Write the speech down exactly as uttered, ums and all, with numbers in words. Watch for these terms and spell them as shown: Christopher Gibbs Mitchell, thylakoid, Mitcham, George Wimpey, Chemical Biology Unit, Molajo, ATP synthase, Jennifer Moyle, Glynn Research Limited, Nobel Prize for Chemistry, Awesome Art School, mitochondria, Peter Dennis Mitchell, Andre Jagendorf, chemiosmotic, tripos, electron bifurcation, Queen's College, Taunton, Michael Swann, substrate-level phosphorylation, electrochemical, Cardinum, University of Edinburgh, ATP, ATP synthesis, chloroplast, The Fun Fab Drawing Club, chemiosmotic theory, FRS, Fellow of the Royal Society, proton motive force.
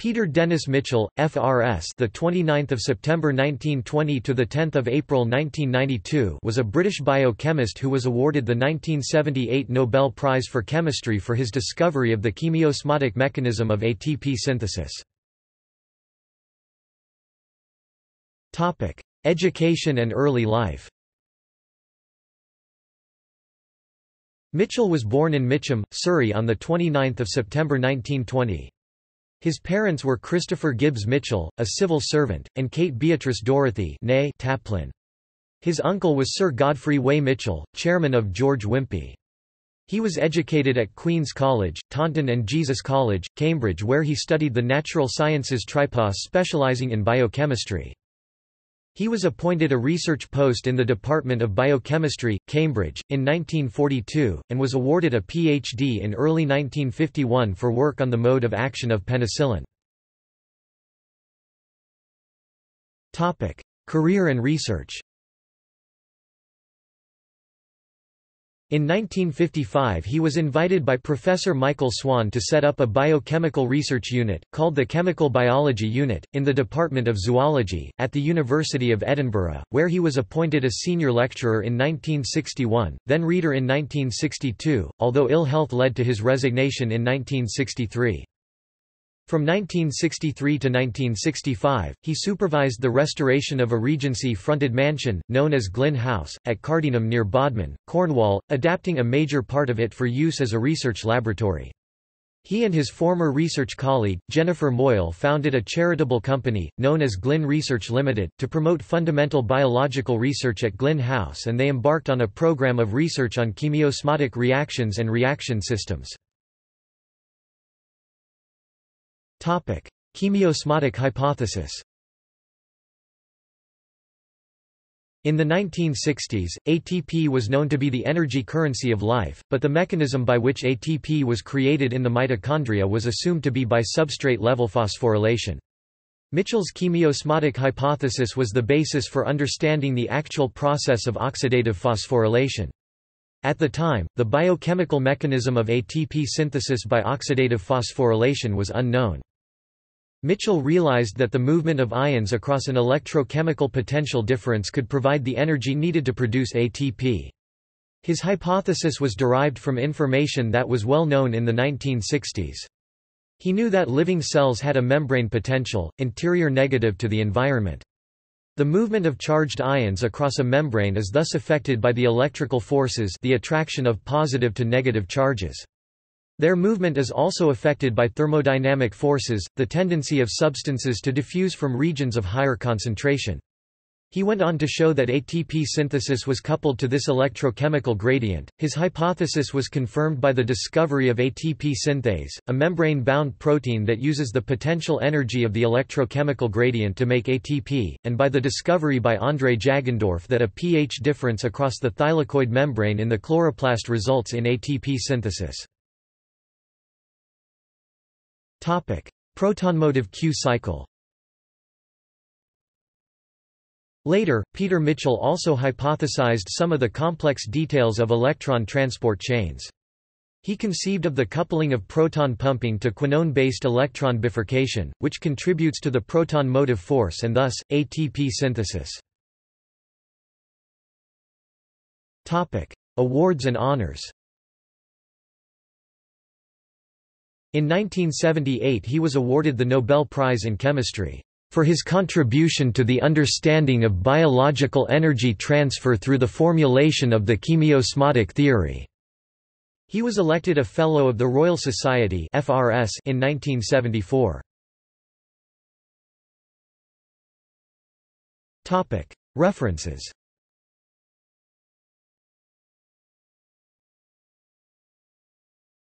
Peter Dennis Mitchell, F R S, the twenty-ninth of September nineteen twenty to the tenth of April nineteen ninety-two, was a British biochemist who was awarded the nineteen seventy-eight Nobel Prize for Chemistry for his discovery of the chemiosmotic mechanism of A T P synthesis. Topic: Education and early life. Mitchell was born in Mitcham, Surrey on the twenty-ninth of September nineteen twenty. His parents were Christopher Gibbs Mitchell, a civil servant, and Kate Beatrice Dorothy Taplin. His uncle was Sir Godfrey Way Mitchell, chairman of George Wimpey. He was educated at Queen's College, Taunton and Jesus College, Cambridge, where he studied the natural sciences tripos, specializing in biochemistry. He was appointed a research post in the Department of Biochemistry, Cambridge, in nineteen forty-two, and was awarded a P H D in early nineteen fifty-one for work on the mode of action of penicillin. Topic: Career and research. In nineteen fifty-five he was invited by Professor Michael Swann to set up a biochemical research unit, called the Chemical Biology Unit, in the Department of Zoology, at the University of Edinburgh, where he was appointed a senior lecturer in nineteen sixty-one, then reader in nineteen sixty-two, although ill health led to his resignation in nineteen sixty-three. From nineteen sixty-three to nineteen sixty-five, he supervised the restoration of a Regency-fronted mansion, known as Glynn House, at Cardinum near Bodmin, Cornwall, adapting a major part of it for use as a research laboratory. He and his former research colleague, Jennifer Moyle, founded a charitable company, known as Glynn Research Limited, to promote fundamental biological research at Glynn House, and they embarked on a program of research on chemiosmotic reactions and reaction systems. Topic: Chemiosmotic hypothesis. In the nineteen sixties, A T P was known to be the energy currency of life, but the mechanism by which A T P was created in the mitochondria was assumed to be by substrate-level phosphorylation. Mitchell's chemiosmotic hypothesis was the basis for understanding the actual process of oxidative phosphorylation. At the time, the biochemical mechanism of A T P synthesis by oxidative phosphorylation was unknown. Mitchell realized that the movement of ions across an electrochemical potential difference could provide the energy needed to produce A T P. His hypothesis was derived from information that was well known in the nineteen sixties. He knew that living cells had a membrane potential, interior negative to the environment. The movement of charged ions across a membrane is thus affected by the electrical forces, the attraction of positive to negative charges. Their movement is also affected by thermodynamic forces, the tendency of substances to diffuse from regions of higher concentration. He went on to show that A T P synthesis was coupled to this electrochemical gradient. His hypothesis was confirmed by the discovery of A T P synthase, a membrane-bound protein that uses the potential energy of the electrochemical gradient to make A T P, and by the discovery by Andre Jagendorf that a pH difference across the thylakoid membrane in the chloroplast results in A T P synthesis. Topic: Proton motive Q cycle. Later, Peter Mitchell also hypothesized some of the complex details of electron transport chains. He conceived of the coupling of proton pumping to quinone-based electron bifurcation, which contributes to the proton motive force and thus, A T P synthesis. Awards and honors. In nineteen seventy-eight he was awarded the Nobel Prize in Chemistry for his contribution to the understanding of biological energy transfer through the formulation of the chemiosmotic theory. He was elected a Fellow of the Royal Society (F R S) in nineteen seventy-four. References.